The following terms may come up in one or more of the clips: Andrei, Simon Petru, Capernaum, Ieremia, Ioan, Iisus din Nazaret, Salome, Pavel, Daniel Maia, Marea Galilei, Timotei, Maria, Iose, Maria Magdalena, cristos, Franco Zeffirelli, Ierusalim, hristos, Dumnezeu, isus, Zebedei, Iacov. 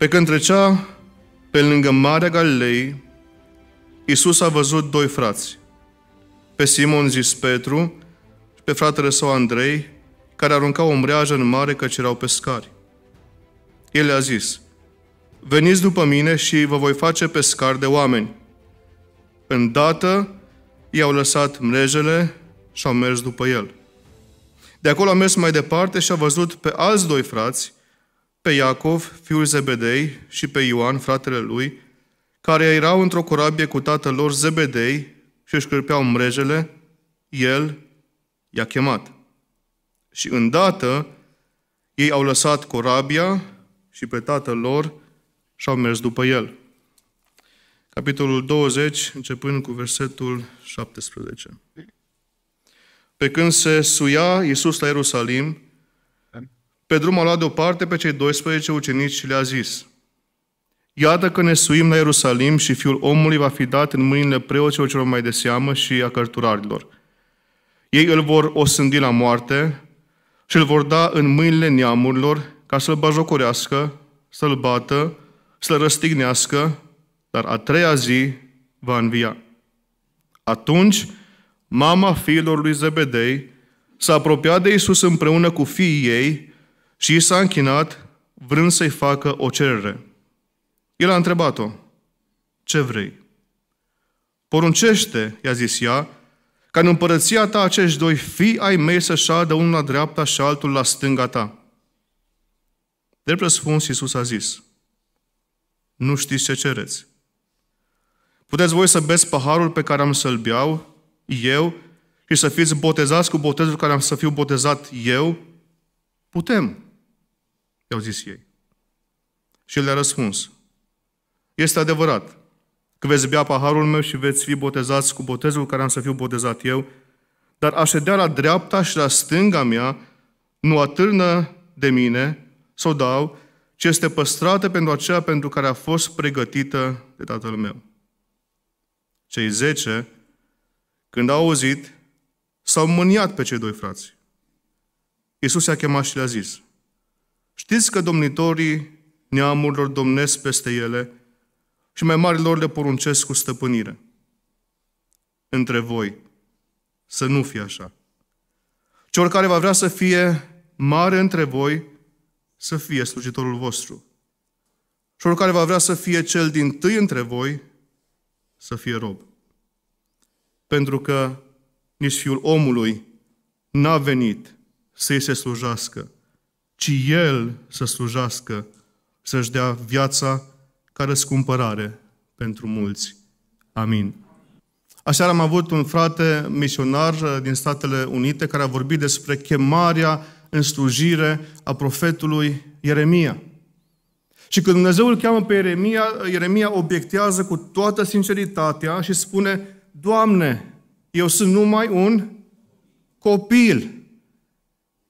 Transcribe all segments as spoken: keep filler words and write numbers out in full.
Pe când trecea pe lângă Marea Galilei, Iisus a văzut doi frați, pe Simon zis Petru și pe fratele său Andrei, care aruncau o mreajă în mare căci erau pescari. El le-a zis: veniți după mine și vă voi face pescari de oameni. Îndată i-au lăsat mrejele și au mers după el. De acolo a mers mai departe și a văzut pe alți doi frați, pe Iacov, fiul Zebedei, și pe Ioan, fratele lui, care erau într-o corabie cu tatăl lor Zebedei și își cârpeau mrejele. El i-a chemat. Și îndată ei au lăsat corabia și pe tatăl lor și au mers după el. Capitolul douăzeci, începând cu versetul șaptesprezece. Pe când se suia Iisus la Ierusalim, pe drum a luat deoparte pe cei doisprezece ucenici și le-a zis: iată că ne suim la Ierusalim și Fiul omului va fi dat în mâinile preoților celor mai de seamă și a cărturarilor. Ei îl vor osândi la moarte și îl vor da în mâinile neamurilor ca să-l bajocorească, să-l bată, să-l răstignească, dar a treia zi va învia. Atunci, mama fiilor lui Zebedei s-a apropiat de Iisus împreună cu fiii ei și i s-a închinat, vrând să-i facă o cerere. El a întrebat-o: ce vrei? Poruncește, i-a zis ea, ca în împărăția ta acești doi fii ai mei să șadă unul la dreapta și altul la stânga ta. De răspuns, Iisus a zis: nu știți ce cereți. Puteți voi să beți paharul pe care am să-l beau eu și să fiți botezați cu botezul care am să fiu botezat eu? Putem, i-au zis ei. Și el le-a răspuns: este adevărat că veți bea paharul meu și veți fi botezați cu botezul care am să fiu botezat eu, dar a ședea la dreapta și la stânga mea nu atârnă de mine să o dau, ci este păstrată pentru aceea pentru care a fost pregătită de Tatăl meu. Cei zece, când au auzit, s-au mâniat pe cei doi frați. Iisus i-a chemat și le-a zis: știți că domnitorii neamurilor domnesc peste ele și mai marilor le poruncesc cu stăpânire. Între voi să nu fie așa, ci oricare va vrea să fie mare între voi, să fie slujitorul vostru. Și oricare va vrea să fie cel dintâi între voi, să fie rob. Pentru că nici Fiul omului n-a venit să-i se slujească, ci El să slujească, să-și dea viața ca răscumpărare pentru mulți. Amin. Aseară am avut un frate misionar din Statele Unite care a vorbit despre chemarea în slujire a profetului Ieremia. Și când Dumnezeu îl cheamă pe Ieremia, Ieremia obiectează cu toată sinceritatea și spune: Doamne, eu sunt numai un copil.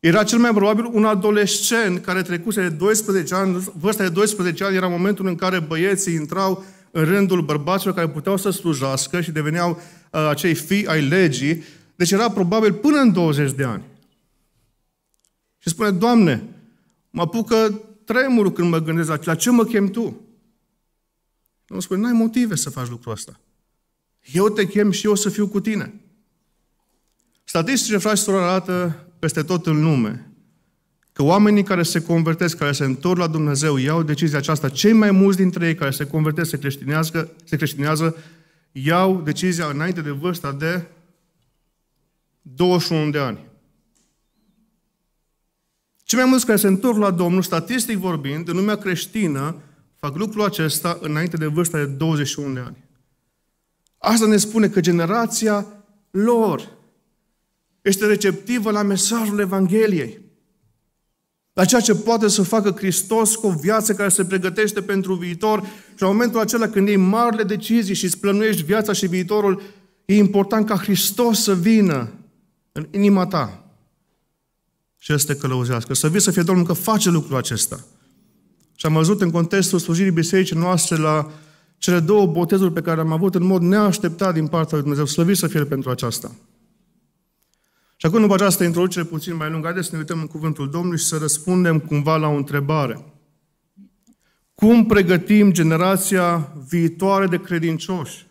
Era cel mai probabil un adolescent care trecuse de doisprezece ani, vârsta de doisprezece ani era momentul în care băieții intrau în rândul bărbaților care puteau să slujească și deveneau uh, acei fii ai legii. Deci era probabil până în douăzeci de ani. Și spune: Doamne, mă apucă tremurul când mă gândesc la, la ce mă chem Tu. Domnul spune: n-ai motive să faci lucrul ăsta. Eu te chem și eu să fiu cu tine. Statisticile, fraților, arată peste tot în lume că oamenii care se convertesc, care se întorc la Dumnezeu, iau decizia aceasta. Cei mai mulți dintre ei care se convertesc, se creștinează, se creștinează iau decizia înainte de vârsta de douăzeci și unu de ani. Cei mai mulți care se întorc la Domnul, statistic vorbind, în lumea creștină, fac lucrul acesta înainte de vârsta de douăzeci și unu de ani. Asta ne spune că generația lor este receptivă la mesajul Evangheliei, la ceea ce poate să facă Hristos cu o viață care se pregătește pentru viitor. Și la momentul acela când iei marile decizii și îți plănuiești viața și viitorul, e important ca Hristos să vină în inima ta și să te călăuzească. Să vii să fie Domnul că face lucrul acesta. Și am văzut în contextul slujirii bisericii noastre la cele două botezuri pe care am avut în mod neașteptat din partea lui Dumnezeu. Slăvit să fie pentru aceasta. Și acum, după această introducere puțin mai lungă, haideți să ne uităm în cuvântul Domnului și să răspundem cumva la o întrebare. Cum pregătim generația viitoare de credincioși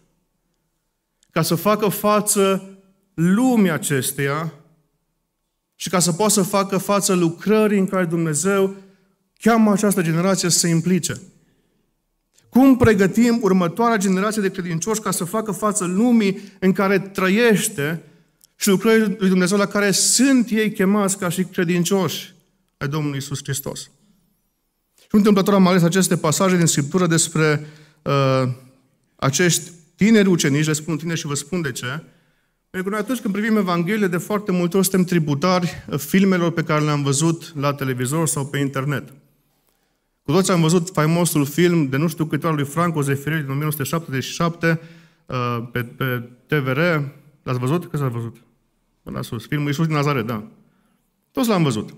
ca să facă față lumii acesteia și ca să poată să facă față lucrării în care Dumnezeu cheamă această generație să se implice? Cum pregătim următoarea generație de credincioși ca să facă față lumii în care trăiește și lucrării lui Dumnezeu la care sunt ei chemați ca și credincioși ai Domnului Iisus Hristos? Și întâmplător am ales aceste pasaje din Scriptură despre uh, acești tineri ucenici, le spun tineri și vă spun de ce. Pentru că noi atunci când privim Evanghelie, de foarte multe ori suntem tributari filmelor pe care le-am văzut la televizor sau pe internet. Cu toți am văzut faimosul film de nu știu câte ori lui Franco Zeffirelli din o mie nouă sute șaptezeci și șapte uh, pe, pe T V R. L-ați văzut? Că s-a văzut? Până sus. Filmul Iisus din Nazaret, da. Toți l-am văzut.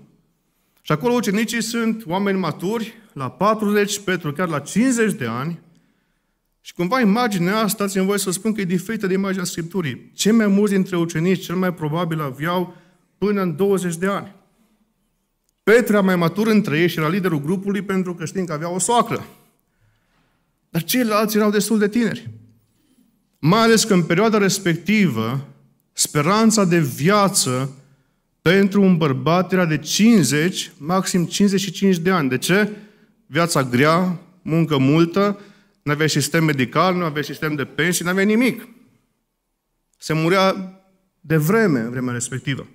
Și acolo ucenicii sunt oameni maturi, la patruzeci, Petru chiar la cincizeci de ani. Și cumva imaginea asta, dați-mi voie să spun că e diferită de imaginea Scripturii. Cei mai mulți dintre ucenici, cel mai probabil, aveau până în douăzeci de ani. Petru era mai matur între ei și era liderul grupului pentru că știm că avea o soacră. Dar ceilalți erau destul de tineri. Mai ales că în perioada respectivă, speranța de viață pentru un bărbat era de cincizeci, maxim cincizeci și cinci de ani. De ce? Viața grea, muncă multă, nu avea sistem medical, nu avea sistem de pensii, nu avea nimic. Se murea de vreme în vremea respectivă.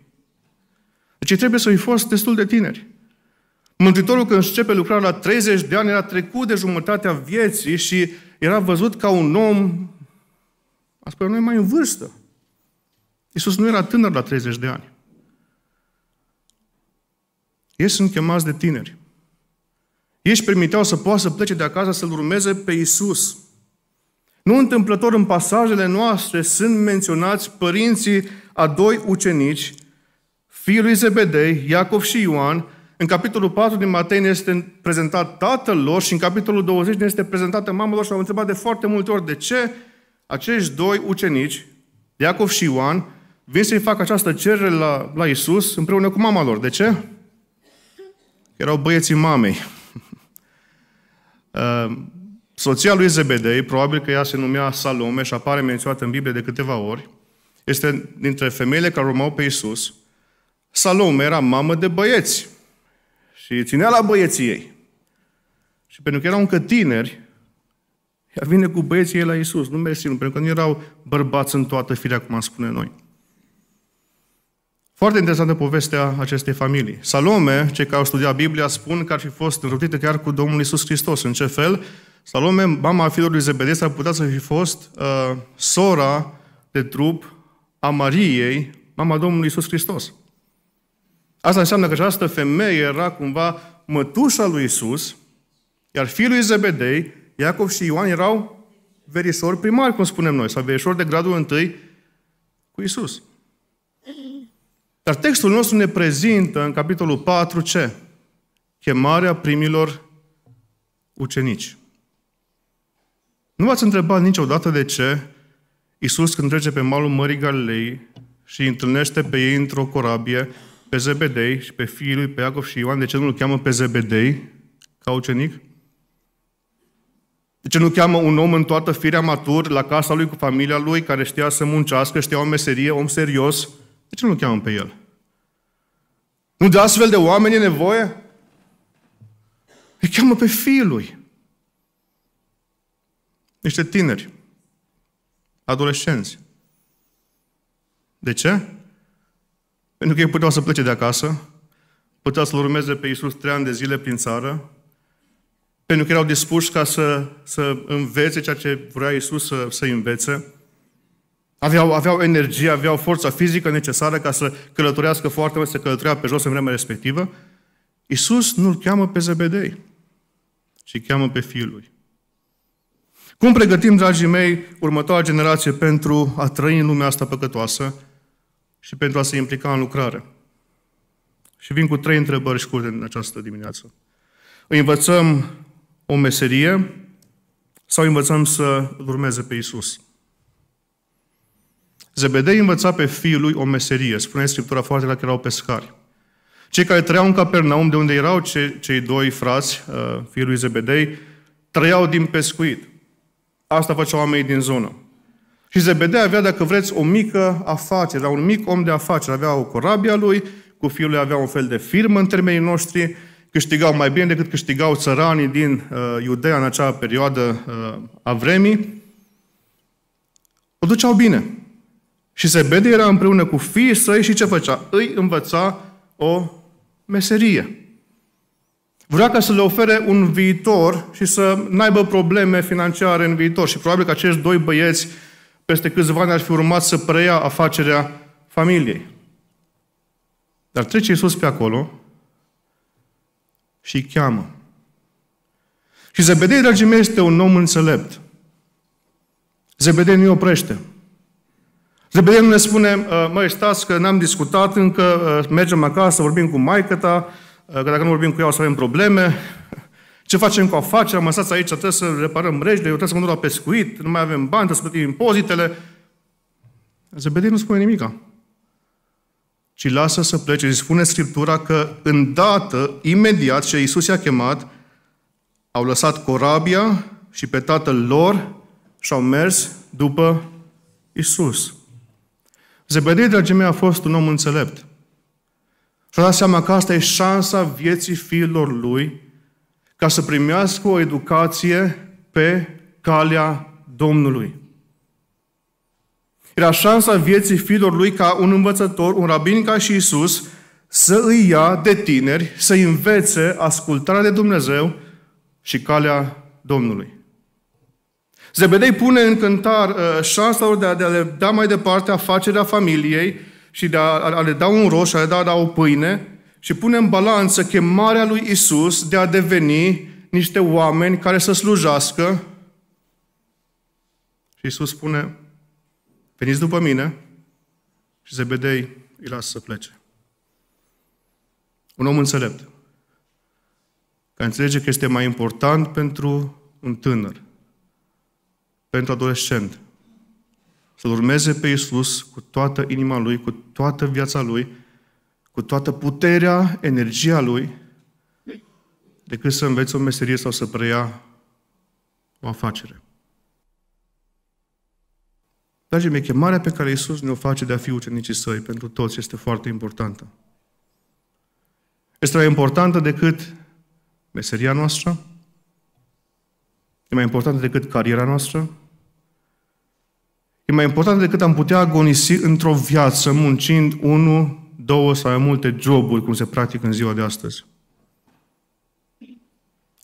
Deci trebuie să-i fost destul de tineri. Mântuitorul când începe lucrarea la treizeci de ani era trecut de jumătatea vieții și era văzut ca un om, a spune, noi mai în vârstă. Iisus nu era tânăr la treizeci de ani. Ei sunt chemați de tineri. Ei își permiteau să poată să plece de acasă să-L urmeze pe Iisus. Nu întâmplător în pasajele noastre sunt menționați părinții a doi ucenici, fiii lui Zebedei, Iacov și Ioan. În capitolul patru din Matei ne este prezentat tatăl lor și în capitolul douăzeci ne este prezentată mama lor și au întrebat de foarte multe ori de ce acești doi ucenici, Iacov și Ioan, vin să-i facă această cerere la, la Iisus împreună cu mama lor. De ce? Erau băieții mamei. Soția lui Zebedei, probabil că ea se numea Salome și apare menționată în Biblie de câteva ori, este dintre femeile care urmau pe Iisus. Salome era mamă de băieți și ținea la băieții ei. Și pentru că erau încă tineri, ea vine cu băieții ei la Iisus. Nu mersi, pentru că nu erau bărbați în toată firea, cum am spune noi. Foarte interesantă povestea acestei familii. Salome, cei care au studiat Biblia, spun că ar fi fost înrăutită chiar cu Domnul Iisus Hristos. În ce fel? Salome, mama fiilor lui Zebedei, s-ar putea să fi fost uh, sora de trup a Mariei, mama Domnului Iisus Hristos. Asta înseamnă că această femeie era cumva mătușa lui Iisus, iar fiii lui Zebedei, Iacov și Ioan, erau verișori primari, cum spunem noi, sau verișori de gradul întâi cu Iisus. Dar textul nostru ne prezintă în capitolul patru ce? Chemarea primilor ucenici. Nu v-ați întrebat niciodată de ce Iisus când trece pe malul Mării Galilei și întâlnește pe ei într-o corabie, pe Zebedei și pe fiii lui, pe Iacov și Ioan, de ce nu îl cheamă pe Zebedei ca ucenic? De ce nu cheamă un om în toată firea matur la casa lui cu familia lui, care știa să muncească, știa o meserie, om serios? De ce nu cheamă pe el? Nu de astfel de oameni e nevoie? Îi cheamă pe fiul lui. Niște tineri. Adolescenți. De ce? Pentru că ei puteau să plece de acasă, puteau să-L urmeze pe Iisus trei ani de zile prin țară, pentru că erau dispuși ca să, să învețe ceea ce vrea Iisus să, să învețe. Aveau, aveau energie, aveau forța fizică necesară ca să călătorească foarte mult, să călătorea pe jos în vremea respectivă. Iisus nu-L cheamă pe Zebedei, ci cheamă pe fiul lui. Cum pregătim, dragii mei, următoarea generație pentru a trăi în lumea asta păcătoasă și pentru a se implica în lucrare? Și vin cu trei întrebări scurte în această dimineață. Îi învățăm o meserie sau învățăm să urmeze pe Iisus? Zebedei învăța pe fiul lui o meserie. Spune Scriptura foarte clar că erau pescari. Cei care trăiau în Capernaum, de unde erau ce, cei doi frați, uh, fiul lui Zebedei, trăiau din pescuit. Asta făceau oamenii din zonă. Și Zebedei avea, dacă vreți, o mică afacere, era un mic om de afacere, avea o corabia lui, cu fiul lui avea un fel de firmă în termenii noștri, câștigau mai bine decât câștigau țăranii din uh, Iudeea în acea perioadă uh, a vremii. O duceau bine. Și Zebedei era împreună cu fiii săi și ce făcea? Îi învăța o meserie. Vrea ca să le ofere un viitor și să n-aibă probleme financiare în viitor. Și probabil că acești doi băieți peste câțiva ani ar fi urmat să preia afacerea familiei. Dar trece Iisus pe acolo și îi cheamă. Și Zebedei, dragii mei, este un om înțelept. Zebedei nu-i oprește. Zebedei nu ne spune, măi, stați că n-am discutat încă, mergem acasă, vorbim cu maică-ta, că dacă nu vorbim cu ea o să avem probleme. Ce facem cu afacerea? Mă stați aici, trebuie să reparăm rejdele, eu trebuie să mă duc la pescuit, nu mai avem bani, trebuie să plătim impozitele. Zebedei nu spune nimica, ci lasă să plece. Și spune Scriptura că îndată, imediat ce Iisus i-a chemat, au lăsat corabia și pe tatăl lor și au mers după Iisus. Zebedei, dragii mei, a fost un om înțelept. Și-a dat seama că asta e șansa vieții fiilor lui ca să primească o educație pe calea Domnului. Era șansa vieții fiilor lui ca un învățător, un rabin ca și Iisus, să îi ia de tineri, să îi învețe ascultarea de Dumnezeu și calea Domnului. Zebedei pune în cântar șansa lor de a, de a le da mai departe afacerea familiei și de a, a le da un roș, a le da, da o pâine și pune în balanță chemarea lui Iisus de a deveni niște oameni care să slujească. Și Iisus spune, veniți după mine, și Zebedei îi lasă să plece. Un om înțelept, care înțelege că este mai important pentru un tânăr, pentru adolescent, să-L urmeze pe Iisus cu toată inima lui, cu toată viața lui, cu toată puterea, energia lui, decât să înveți o meserie sau să preia o afacere. Dragii mei, chemarea pe care Iisus ne-o face de a fi ucenicii săi pentru toți este foarte importantă. Este mai importantă decât meseria noastră, e mai importantă decât cariera noastră, e mai importantă decât am putea agonisi într-o viață muncind unul, două sau mai multe joburi, cum se practică în ziua de astăzi.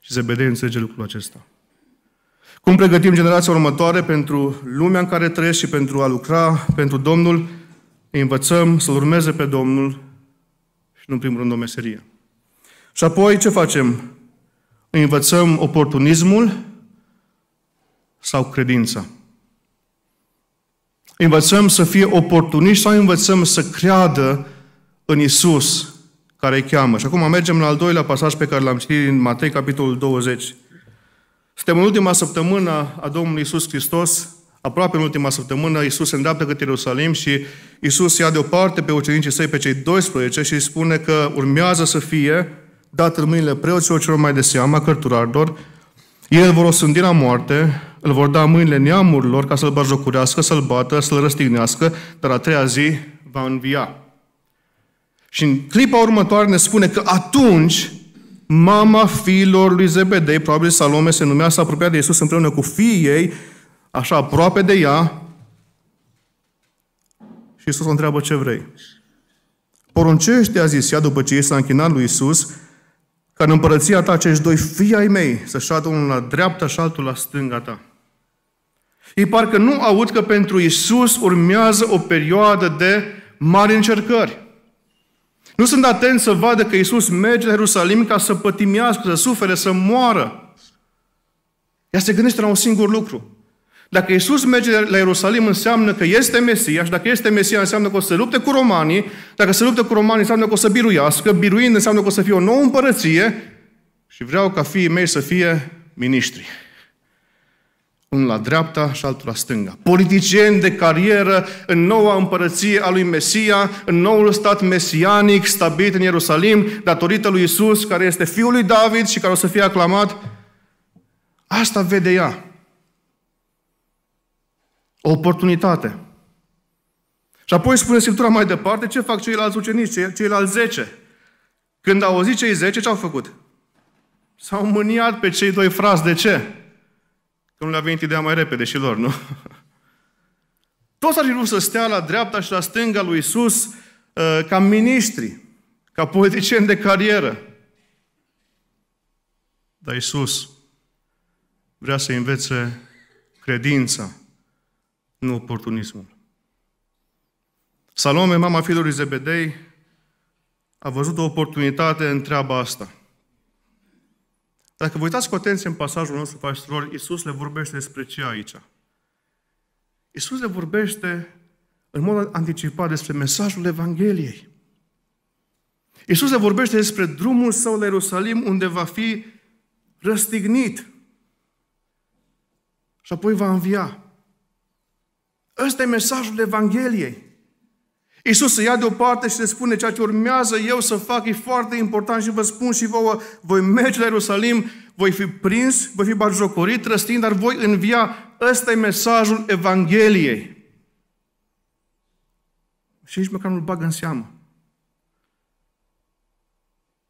Și Zebedei înțelege lucrul acesta. Cum pregătim generația următoare pentru lumea în care trăiesc și pentru a lucra pentru Domnul? Îi învățăm să-L urmeze pe Domnul și, nu în primul rând, o meserie. Și apoi ce facem? Îi învățăm oportunismul sau credința? Îi învățăm să fie oportuniști sau învățăm să creadă în Iisus care îi cheamă? Și acum mergem la al doilea pasaj pe care l-am citit din Matei, capitolul douăzeci. Suntem în ultima săptămână a Domnului Iisus Hristos, aproape în ultima săptămână, Iisus se îndreaptă către Ierusalim și Iisus ia deoparte pe ucenicii săi, pe cei doisprezece, și îi spune că urmează să fie dat în mâinile preoților, celor mai de seama, cărturarilor. Ei îl vor osândi la moarte, îl vor da în mâinile neamurilor ca să-l batjocurească, să-l bată, să-l răstignească, dar a treia zi va învia. Și în clipa următoare ne spune că atunci mama fiilor lui Zebedei, probabil Salome se numea, s-a apropiat de Iisus împreună cu fiii ei, așa aproape de ea, și Iisus o întreabă ce vrei. Poruncește, a zis ea, după ce ei s-a închinat lui Iisus, ca în împărăția ta acești doi fii ai mei să șadă unul la dreapta și altul la stânga ta. Ei parcă nu aud că pentru Iisus urmează o perioadă de mari încercări. Nu sunt atenți să vadă că Iisus merge la Ierusalim ca să pătimească, să sufere, să moară. Ea se gândește la un singur lucru. Dacă Iisus merge la Ierusalim, înseamnă că este Mesia, și dacă este Mesia, înseamnă că o să se lupte cu romanii, dacă se luptă cu romanii, înseamnă că o să biruiască, biruind înseamnă că o să fie o nouă împărăție și vreau ca fiii mei să fie miniștri. Unul la dreapta și altul la stânga. Politicieni de carieră în noua împărăție a lui Mesia, în noul stat mesianic stabilit în Ierusalim, datorită lui Iisus, care este fiul lui David și care o să fie aclamat Asta vede ea. O oportunitate. Și apoi spune Scriptura mai departe ce fac ceilalți ucenici, ceilalți zece. Când au auzit cei zece, ce au făcut? S-au mâniat pe cei doi frați. De ce? Că nu le-a venit ideea mai repede și lor, nu? Toți ar fi vrut să stea la dreapta și la stânga lui Iisus ca miniștri, ca politicieni de carieră. Dar Iisus vrea să învețe credința, nu oportunismul. Salome, mama fiilor lui Zebedei, a văzut o oportunitate în treaba asta. Dacă vă uitați cu atenție în pasajul nostru, pastorul, Iisus le vorbește despre ce aici? Iisus le vorbește în mod anticipat despre mesajul Evangheliei. Iisus le vorbește despre drumul său la Ierusalim, unde va fi răstignit și apoi va învia. Ăsta e mesajul Evangheliei. Iisus se ia deoparte și le spune ceea ce urmează eu să fac, e foarte important și vă spun și vouă, voi merge la Ierusalim, voi fi prins, voi fi batjocorit, răstignit, dar voi învia. Ăsta e mesajul Evangheliei. Și nici măcar nu-l bagă în seamă.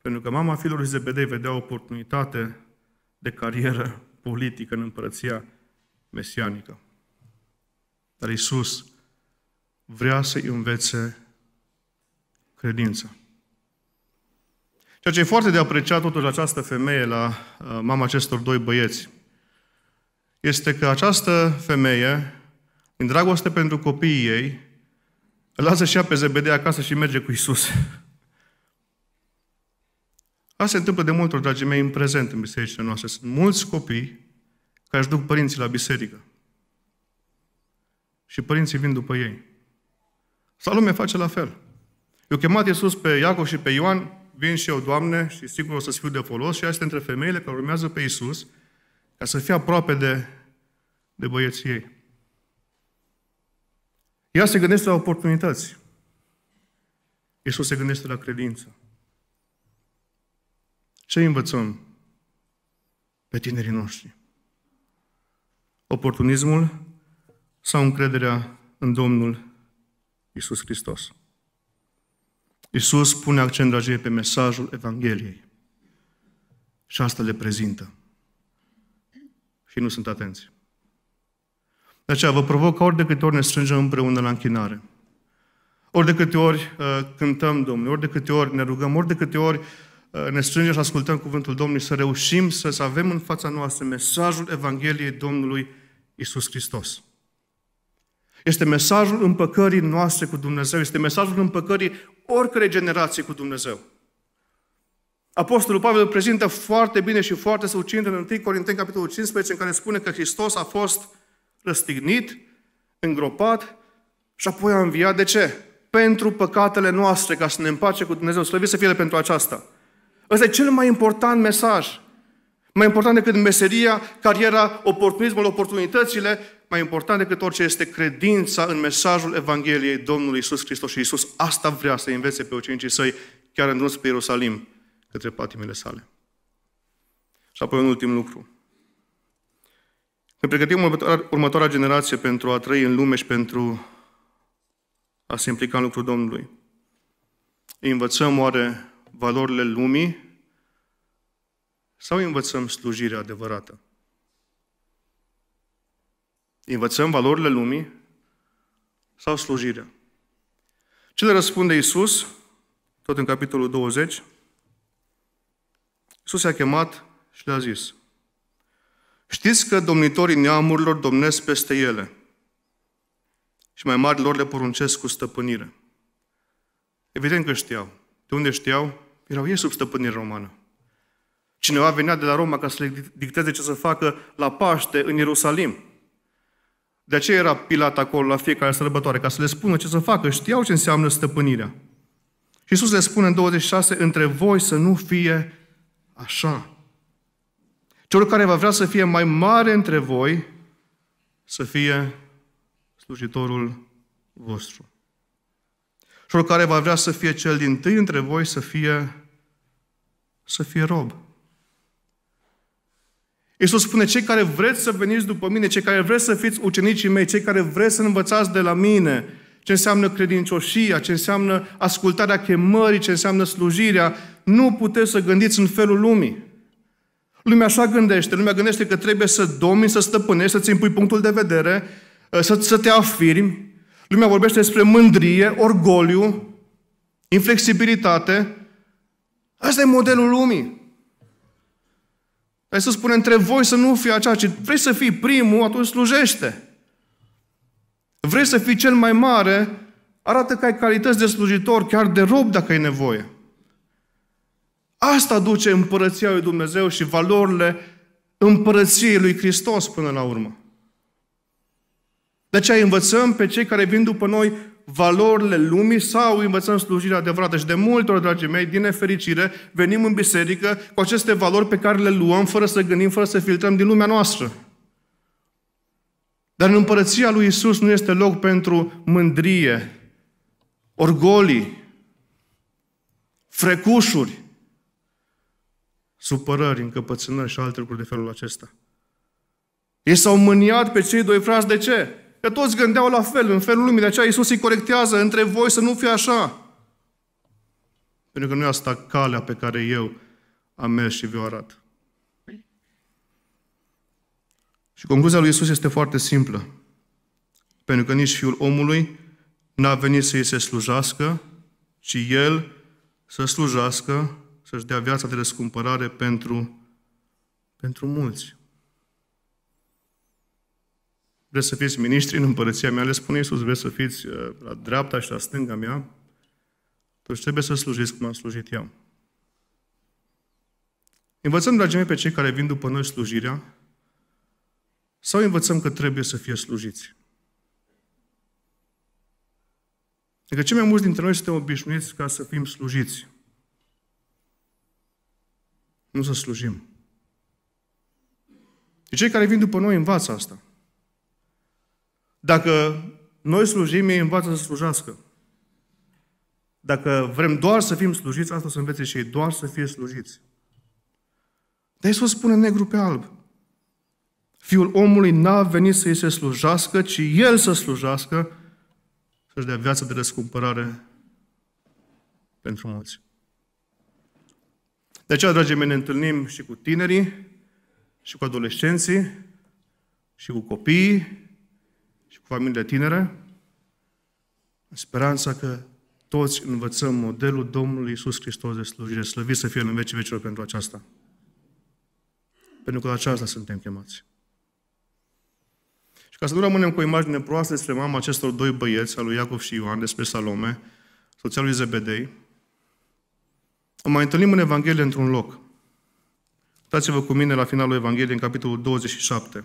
Pentru că mama fiilor lui Zebedei vedea o oportunitate de carieră politică în împărăția mesianică. Dar Iisus vrea să-i învețe credința. Ceea ce e foarte de apreciat totuși această femeie la mama acestor doi băieți este că această femeie, din dragoste pentru copiii ei, îl lasă și ea pe Zebedei acasă și merge cu Iisus. Asta se întâmplă de multe ori, dragii mei, în prezent în bisericile noastre. Sunt mulți copii care își duc părinții la biserică. Și părinții vin după ei. Salome face la fel. Eu chemat Iisus pe Iacov și pe Ioan, vin și eu, Doamne, și sigur o să-ți fiu de folos. Și asta între femeile care urmează pe Iisus, ca să fie aproape de, de băieții ei. Ea se gândește la oportunități. Iisus se gândește la credință. Ce învățăm pe tinerii noștri? Oportunismul sau încrederea în Domnul Iisus Hristos? Iisus pune accent, dragii, pe mesajul Evangheliei. Și asta le prezintă. Și nu sunt atenți. De aceea vă provoc ori de câte ori ne strângem împreună la închinare. Ori de câte ori uh, cântăm Domnul, ori de câte ori ne rugăm, ori de câte ori uh, ne strângem și ascultăm cuvântul Domnului, să reușim să, să avem în fața noastră mesajul Evangheliei Domnului Iisus Hristos. Este mesajul împăcării noastre cu Dumnezeu. Este mesajul împăcării oricărei generații cu Dumnezeu. Apostolul Pavel prezintă foarte bine și foarte succint în întâi Corinteni, capitolul cincisprezece, în care spune că Hristos a fost răstignit, îngropat și apoi a înviat. De ce? Pentru păcatele noastre, ca să ne împace cu Dumnezeu. Slăvit să fie pentru aceasta. Ăsta e cel mai important mesaj. Mai important decât meseria, cariera, oportunismul, oportunitățile, mai important decât orice este credința în mesajul Evangheliei Domnului Iisus Hristos. Și Iisus asta vrea să învețe pe ucenicii săi, chiar în drum spre Ierusalim, către patimile sale. Și apoi un ultim lucru. Ne pregătim următoarea generație pentru a trăi în lume și pentru a se implica în lucrul Domnului. Îi învățăm oare valorile lumii sau învățăm slujirea adevărată? Învățăm valorile lumii sau slujirea? Ce le răspunde Iisus? Tot în capitolul douăzeci. Iisus i-a chemat și le-a zis: știți că domnitorii neamurilor domnesc peste ele și mai mari lor le poruncesc cu stăpânire. Evident că știau. De unde știau? Erau ei sub stăpânire romană. Cineva venea de la Roma ca să le dicteze ce să facă la Paște în Ierusalim. De aceea era Pilat acolo la fiecare sărbătoare, ca să le spună ce să facă. Știau ce înseamnă stăpânirea. Și Iisus le spune în douăzeci și șase, între voi să nu fie așa. Celor care va vrea să fie mai mare între voi, să fie slujitorul vostru. Celor care va vrea să fie cel din tâi între voi, să fie, să fie rob. Iisus spune, cei care vreți să veniți după mine, cei care vreți să fiți ucenicii mei, cei care vreți să învățați de la mine ce înseamnă credincioșia, ce înseamnă ascultarea chemării, ce înseamnă slujirea, nu puteți să gândiți în felul lumii. Lumea așa gândește. Lumea gândește că trebuie să domini, să stăpânești, să-ți impui punctul de vedere, să, să te afirmi. Lumea vorbește despre mândrie, orgoliu, inflexibilitate. Asta e modelul lumii. Dar Iisus spune, între voi să nu fie aceea, ci vrei să fii primul, atunci slujește. Vrei să fii cel mai mare, arată că ai calități de slujitor, chiar de rob dacă ai nevoie. Asta duce împărăția lui Dumnezeu și valorile împărăției lui Hristos până la urmă. De aceea învățăm pe cei care vin după noi valorile lumii sau învățăm slujirea adevărată. Și de multe ori, dragii mei, din nefericire, venim în biserică cu aceste valori pe care le luăm fără să gândim, fără să filtrăm din lumea noastră. Dar în împărăția lui Iisus nu este loc pentru mândrie, orgolii, frecușuri, supărări, încăpățânări și alte lucruri de felul acesta. Ei s-au mâniat pe cei doi frați. De ce? Că toți gândeau la fel, în felul lumii. De aceea Iisus îi corectează, între voi să nu fie așa. Pentru că nu e asta calea pe care eu am mers și vi-o arată. Și concluzia lui Iisus este foarte simplă. Pentru că nici Fiul omului n-a venit să îi se slujească, ci El să slujească, să-și dea viața de răscumpărare pentru, pentru mulți. Vreți să fiți miniștri în împărăția mea, le spune Iisus, vreți să fiți la dreapta și la stânga mea, atunci trebuie să slujiți cum am slujit eu. Învățăm, dragii mei, pe cei care vin după noi slujirea, sau învățăm că trebuie să fie slujiți? Că cei mai mulți dintre noi suntem obișnuiți ca să fim slujiți. Nu să slujim. Și cei care vin după noi învață asta. Dacă noi slujim, ei învață să slujească. Dacă vrem doar să fim slujiți, asta o să învețe și ei, doar să fie slujiți. Dar Iisus spune negru pe alb. Fiul omului n-a venit să îi se slujească, ci El să slujească, să-și dea viața de răscumpărare pentru mulți. De aceea, dragii mei, ne întâlnim și cu tinerii, și cu adolescenții, și cu copiii, și cu familiile tinere, în speranța că toți învățăm modelul Domnului Iisus Hristos de slujire, slăvit să fie în vecii vecilor pentru aceasta. Pentru că la aceasta suntem chemați. Și ca să nu rămânem cu o imagine proastă despre mama acestor doi băieți, a lui Iacov și Ioan, despre Salome, soția lui Zebedei, o mai întâlnim în Evanghelie într-un loc. Uitați-vă cu mine la finalul Evangheliei, în capitolul douăzeci și șapte.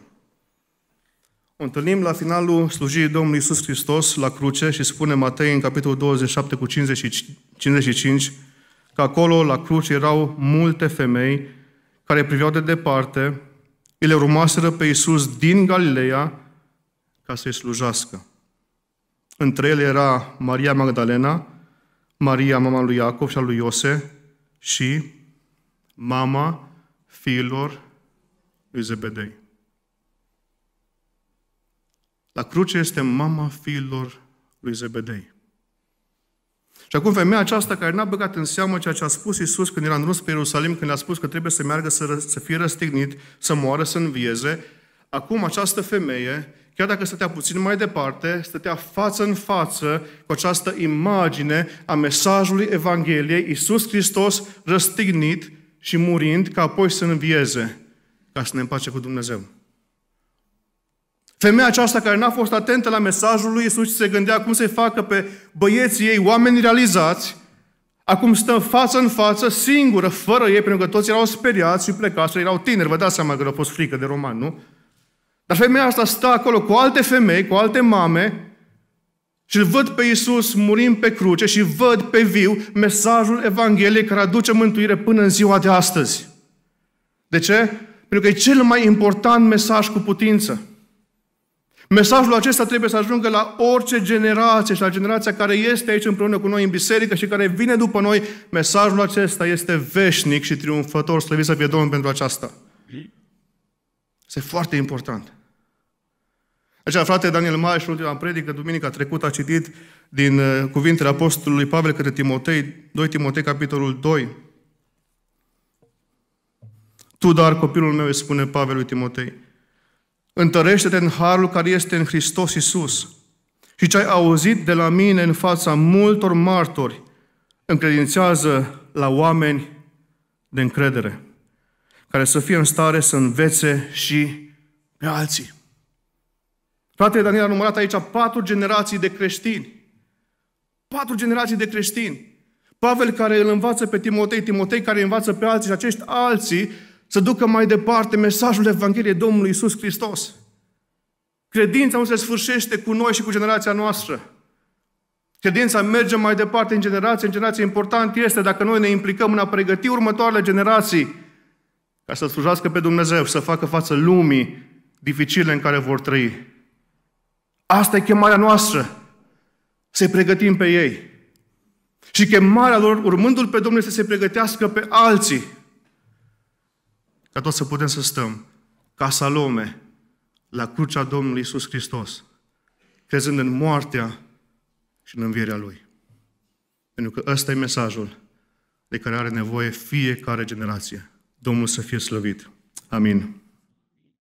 O întâlnim la finalul slujirii Domnului Iisus Hristos la cruce și spune Matei în capitolul douăzeci și șapte cu cincizeci și cinci că acolo la cruce erau multe femei care priveau de departe, ele urmaseră pe Iisus din Galileea ca să-i slujească. Între ele era Maria Magdalena, Maria, mama lui Iacov și a lui Iose, și mama fiilor lui Zebedei. La cruce este mama fiilor lui Zebedei. Și acum femeia aceasta care n-a băgat în seamă ceea ce a spus Iisus când era întors pe Ierusalim, când le-a spus că trebuie să meargă să, ră, să fie răstignit, să moară, să învieze, acum această femeie, chiar dacă stătea puțin mai departe, stătea față în față cu această imagine a mesajului Evangheliei, Iisus Hristos răstignit și murind, ca apoi să învieze, ca să ne împace cu Dumnezeu. Femeia aceasta care n-a fost atentă la mesajul lui Iisus și se gândea cum să-i facă pe băieții ei, oameni realizați, acum stă față în față, singură, fără ei, pentru că toți erau speriați și plecați, erau tineri, vă dați seama că le-a fost frică de romani, nu? Dar femeia asta stă acolo cu alte femei, cu alte mame și îl văd pe Iisus murind pe cruce și văd pe viu mesajul Evangheliei care aduce mântuire până în ziua de astăzi. De ce? Pentru că e cel mai important mesaj cu putință. Mesajul acesta trebuie să ajungă la orice generație și la generația care este aici împreună cu noi în biserică și care vine după noi. Mesajul acesta este veșnic și triumfător, slăvit să fie Domnul pentru aceasta. Este foarte important. Așa, frate Daniel Maia, și ultima predică, duminica trecută, a citit din uh, cuvintele Apostolului Pavel către Timotei, doi Timotei, capitolul doi. Tu, dar, copilul meu, îi spune Pavel lui Timotei, întărește-te în harul care este în Hristos Iisus și ce ai auzit de la mine în fața multor martori, încredințează la oameni de încredere, care să fie în stare să învețe și pe alții. Fratele Daniel a numărat aici patru generații de creștini. Patru generații de creștini. Pavel care îl învață pe Timotei, Timotei care îi învață pe alții și acești alții să ducă mai departe mesajul Evangheliei Domnului Iisus Hristos. Credința nu se sfârșește cu noi și cu generația noastră. Credința merge mai departe în generație, în generație. Important este dacă noi ne implicăm în a pregăti următoarele generații ca să slujească pe Dumnezeu, să facă față lumii dificile în care vor trăi. Asta e chemarea noastră, să-i pregătim pe ei. Și chemarea lor, urmându-L pe Domnul, este să se pregătească pe alții. Ca toți să putem să stăm, ca Salome, la crucea Domnului Iisus Hristos, crezând în moartea și în învierea Lui. Pentru că ăsta e mesajul de care are nevoie fiecare generație. Domnul să fie slăvit. Amin.